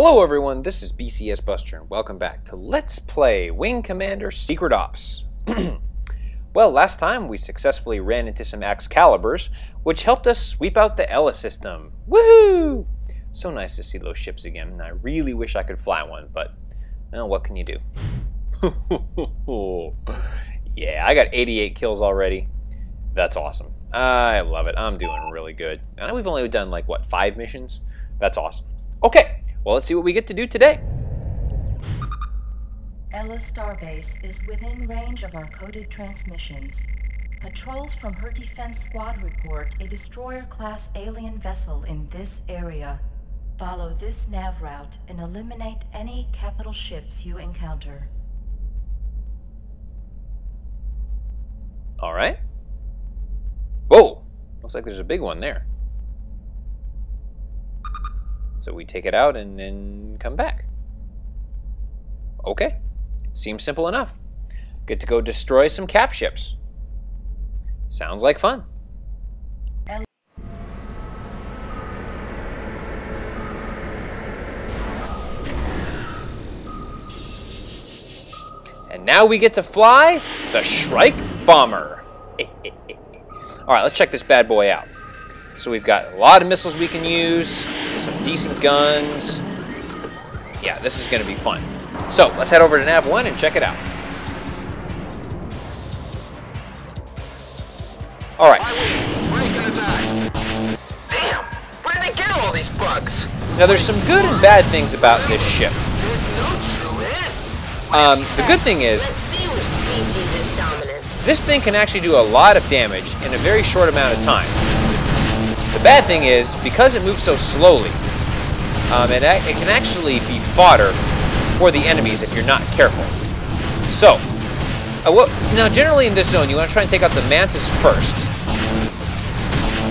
Hello everyone, this is BCS Buster and welcome back to Let's Play Wing Commander Secret Ops. Well, last time we successfully ran into some Excaliburs, which helped us sweep out the Ella system. Woohoo! So nice to see those ships again, and I really wish I could fly one, but well, what can you do? Yeah, I got 88 kills already. That's awesome. I love it. I'm doing really good. And we've only done like, what, 5 missions? That's awesome. Okay. Well, let's see what we get to do today. Ella Starbase is within range of our coded transmissions. Patrols from her defense squad report a destroyer-class alien vessel in this area. Follow this nav route and eliminate any capital ships you encounter. All right. Whoa! Looks like there's a big one there. So we take it out and then come back. Okay, seems simple enough. Get to go destroy some cap ships. Sounds like fun. And now we get to fly the Shrike Bomber. All right, let's check this bad boy out. So we've got a lot of missiles we can use. Some decent guns. Yeah, this is going to be fun. So, let's head over to Nav 1 and check it out. Alright. Damn! Where did they get all these bugs? Now, there's some good and bad things about this ship. The good thing is, this thing can actually do a lot of damage in a very short amount of time. The bad thing is, because it moves so slowly, it can actually be fodder for the enemies if you're not careful. So, now generally in this zone, you want to try and take out the Mantas first.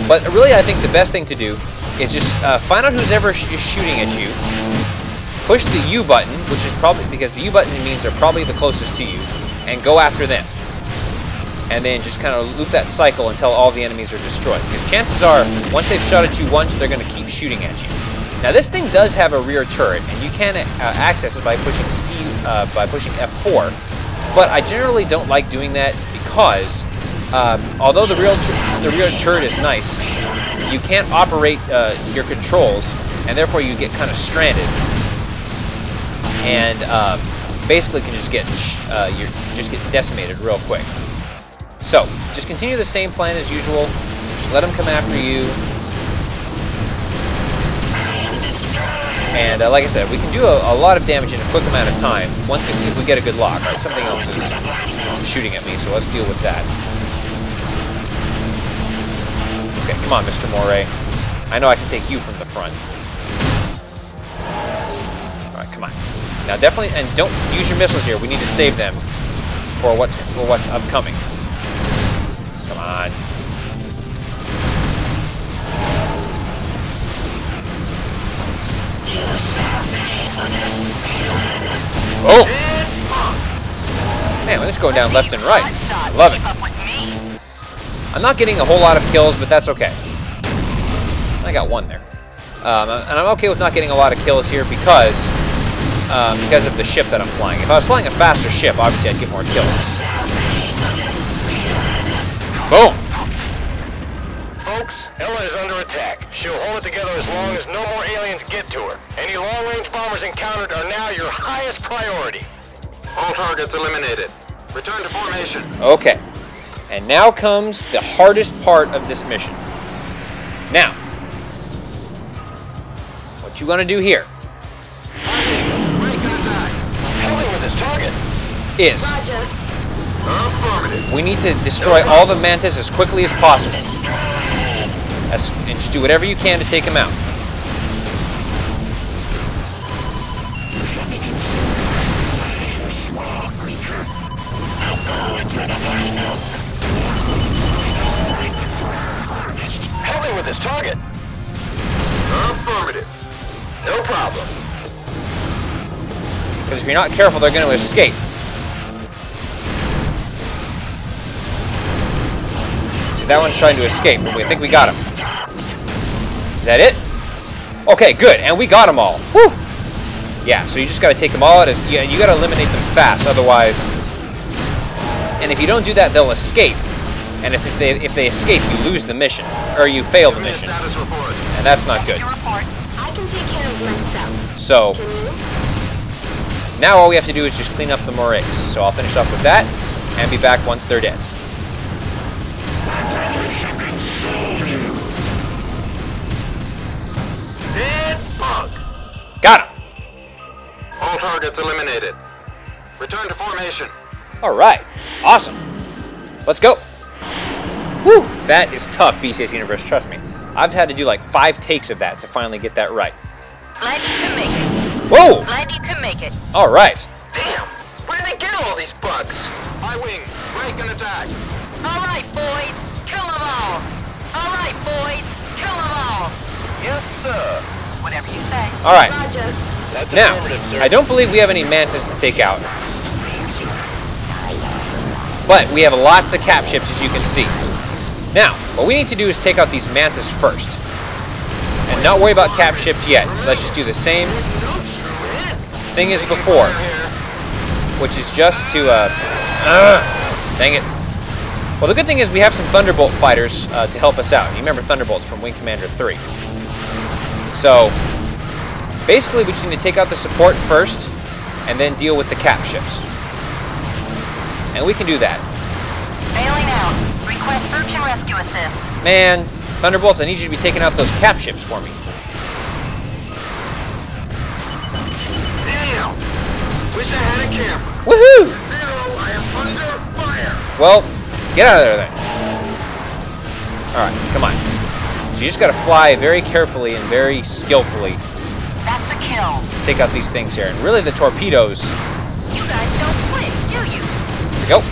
But really, I think the best thing to do is just find out who's ever is shooting at you. Push the U button, which is probably, because the U button means they're probably the closest to you, and go after them. And then just kind of loop that cycle until all the enemies are destroyed. Because chances are, once they've shot at you once, they're going to keep shooting at you. Now this thing does have a rear turret, and you can access it by pushing F4. But I generally don't like doing that because, although the rear turret is nice, you can't operate your controls, and therefore you get kind of stranded. And basically can just get decimated real quick. So, just continue the same plan as usual. Just let them come after you. And like I said, we can do a lot of damage in a quick amount of time. One thing, if we get a good lock, right? Something else is shooting at me, so let's deal with that. Okay, come on, Mr. Moray. I know I can take you from the front. All right, come on. Now, definitely, and don't use your missiles here. We need to save them for what's upcoming. Come on. Oh! Man, we're just going down left and right. Love it. I'm not getting a whole lot of kills, but that's okay. I got one there. And I'm okay with not getting a lot of kills here because of the ship that I'm flying. If I was flying a faster ship, obviously I'd get more kills. Boom! Folks, Ella is under attack. She'll hold it together as long as no more aliens get to her. Any long-range bombers encountered are now your highest priority. All targets eliminated. Return to formation. Okay. And now comes the hardest part of this mission. Now, what you want to do here is... Roger. We need to destroy all the Mantas as quickly as possible. And just do whatever you can to take them out. Helping with this target. Affirmative. No problem. Because if you're not careful, they're going to escape. That one's trying to escape, but we think we got him. Is that it? Okay, good, and we got them all. Woo! Yeah, so you just got to take them all out. Yeah, you got to eliminate them fast, otherwise. And if you don't do that, they'll escape. And if they escape, you lose the mission, or you fail the mission, and that's not good. I can take care of myself. So now all we have to do is just clean up the Morays. So I'll finish up with that, and be back once they're dead. Dead bug. Got him. All targets eliminated. Return to formation. All right. Awesome. Let's go. Whew, that is tough, BCS Universe, trust me. I've had to do like 5 takes of that to finally get that right. Glad you can make it. Whoa! Glad you can make it. All right. Damn, where'd they get all these bugs? High wing, break and attack. All right, boys, kill them all. All right, boys, kill them all. Yes, sir. Whatever you say. All right. Roger. That's now, sir. I don't believe we have any mantas to take out. But we have lots of cap ships, as you can see. Now, what we need to do is take out these mantas first. And not worry about cap ships yet. Let's just do the same thing as before. Which is just to, dang it. Well, the good thing is we have some Thunderbolt fighters to help us out. You remember Thunderbolts from Wing Commander 3. So, basically we just need to take out the support first, and then deal with the cap ships. And we can do that. Bailing out. Request search and rescue assist. Man, Thunderbolts, I need you to be taking out those cap ships for me. Damn! Wish I had a camera. Woohoo! Zero, I am under fire. Well, get out of there then. Alright, come on. So you just gotta fly very carefully and very skillfully. That's a kill. Take out these things here. And really the torpedoes. You guys don't quit, do you? There we go.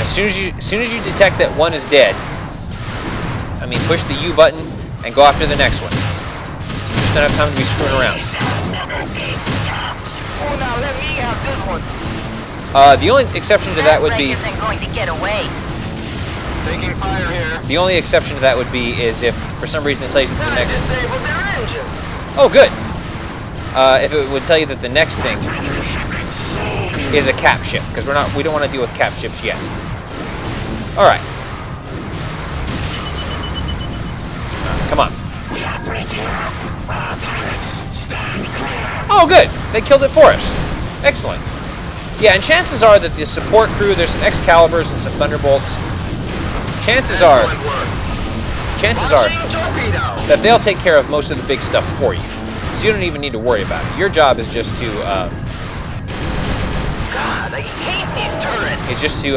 As soon as you detect that one is dead, I mean, push the U button and go after the next one. So you just don't have time to be screwing around. Oh, now let me have this one. The only exception to that would be isn't going to get away. Taking fire here. The only exception to that would be is if for some reason it tells you that the next. Disable their engines. Oh, good. If it would tell you that the next thing is a cap ship, because we don't want to deal with cap ships yet. All right. Come on. Oh, good. They killed it for us. Excellent. Yeah, and chances are that the support crew, there's some Excaliburs and some Thunderbolts. Chances are that they'll take care of most of the big stuff for you. So you don't even need to worry about it. Your job is just to... God, I hate these turrets. It's just to,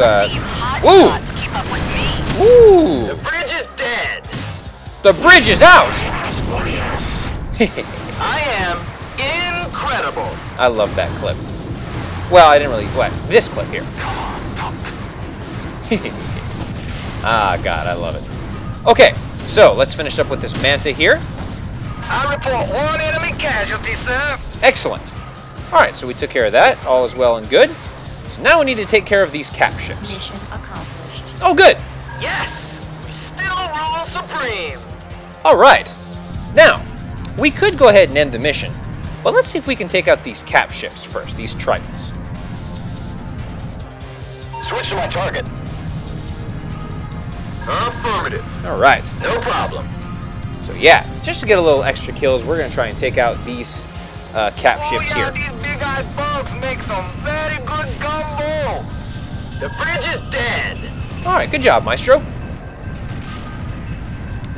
Woo! Keep up with me. Woo! The bridge is dead. The bridge is out. I am incredible. I love that clip. Well, I didn't really. What? This clip here. Come on, punk. Ah, God, I love it. Okay, so let's finish up with this Manta here. I report one enemy casualty, sir. Excellent. Alright, so we took care of that. All is well and good. So now we need to take care of these cap ships. Mission accomplished. Oh, good! Yes! We still rule supreme! Alright. Now, we could go ahead and end the mission, but let's see if we can take out these cap ships first, these Tritons. Switch to my target. Affirmative. Alright. No problem. So yeah, just to get a little extra kills, we're going to try and take out these cap ships here. These big-eyed bugs make some very good gumbo. The bridge is dead. All right, good job, Maestro.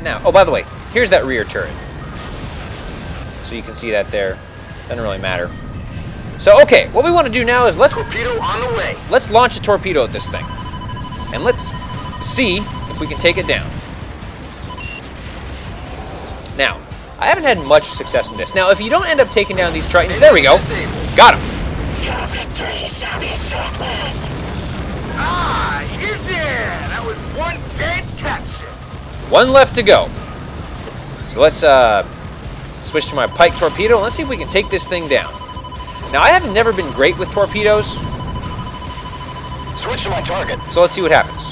Now, oh, by the way, here's that rear turret. So you can see that there. Doesn't really matter. So okay, what we want to do now is torpedo on the way. Let's launch a torpedo at this thing, and let's see if we can take it down. Now. I haven't had much success in this. Now, if you don't end up taking down these Tritons, there we go. Got him. Ah, easy. That was one dead capture. One left to go. So let's switch to my pike torpedo and let's see if we can take this thing down. Now, I have never been great with torpedoes. Switch to my target. So let's see what happens.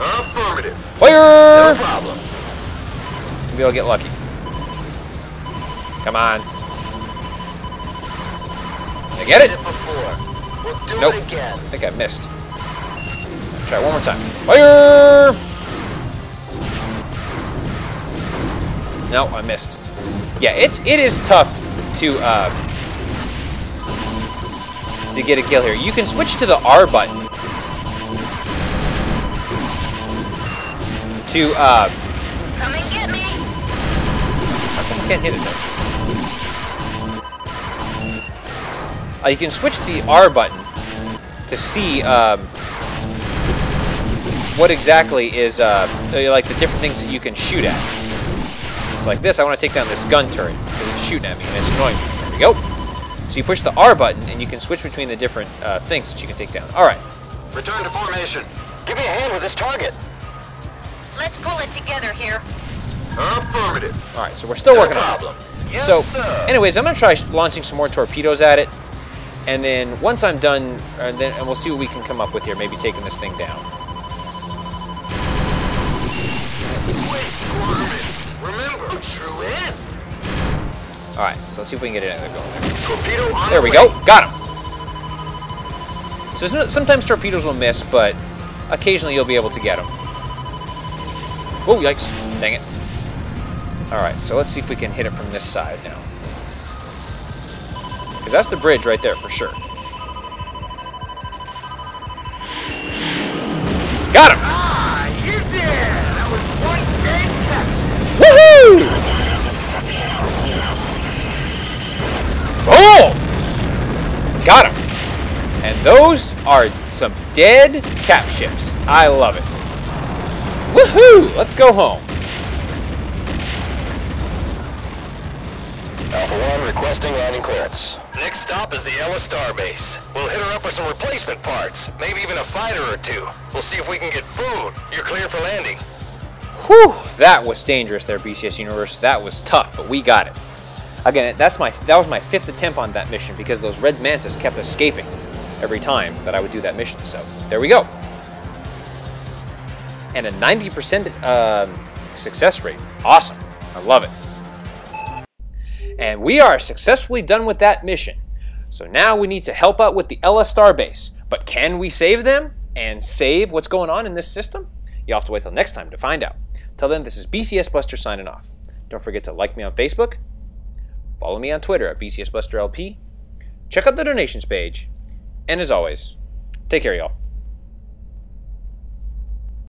Affirmative. Fire. No problem. Maybe I'll get lucky. Come on. Did I get it? Nope. I think I missed. Try one more time. Fire! No, I missed. Yeah, it is tough to get a kill here. You can switch to the R button to come and get me. How come I can't hit it though? You can switch the R button to see what exactly is like the different things that you can shoot at. It's like this. I want to take down this gun turret because it's shooting at me and it's annoying me. There we go. So you push the R button and you can switch between the different things that you can take down. All right. Return to formation. Give me a hand with this target. Let's pull it together here. Affirmative. All right, so we're still working on it. Yes, so, anyways, I'm going to try launching some more torpedoes at it. And then once I'm done, and we'll see what we can come up with here. Maybe taking this thing down. Remember, true end. All right, so let's see if we can get it going. Torpedo on. There we go. Got him. So sometimes torpedoes will miss, but occasionally you'll be able to get them. Oh, yikes. Dang it. Alright, so let's see if we can hit it from this side now. Because that's the bridge right there for sure. Got him! Ah, yes, yeah! That was one dead capture! Woohoo! Oh! Got him! And those are some dead cap ships. I love it. Woohoo! Let's go home. Alpha 1 requesting landing clearance. Next stop is the Ella Starbase. We'll hit her up with some replacement parts, maybe even a fighter or two. We'll see if we can get food. You're clear for landing. Whew! That was dangerous there, BCS Universe. That was tough, but we got it. Again, that was my 5th attempt on that mission because those red mantas kept escaping every time that I would do that mission. So there we go. And a 90% success rate. Awesome. I love it. And we are successfully done with that mission. So now we need to help out with the Ella Starbase. But can we save them and save what's going on in this system? You'll have to wait till next time to find out. Till then, this is BCS Buster signing off. Don't forget to like me on Facebook. Follow me on Twitter at BCS Buster LP. Check out the donations page. And as always, take care, y'all.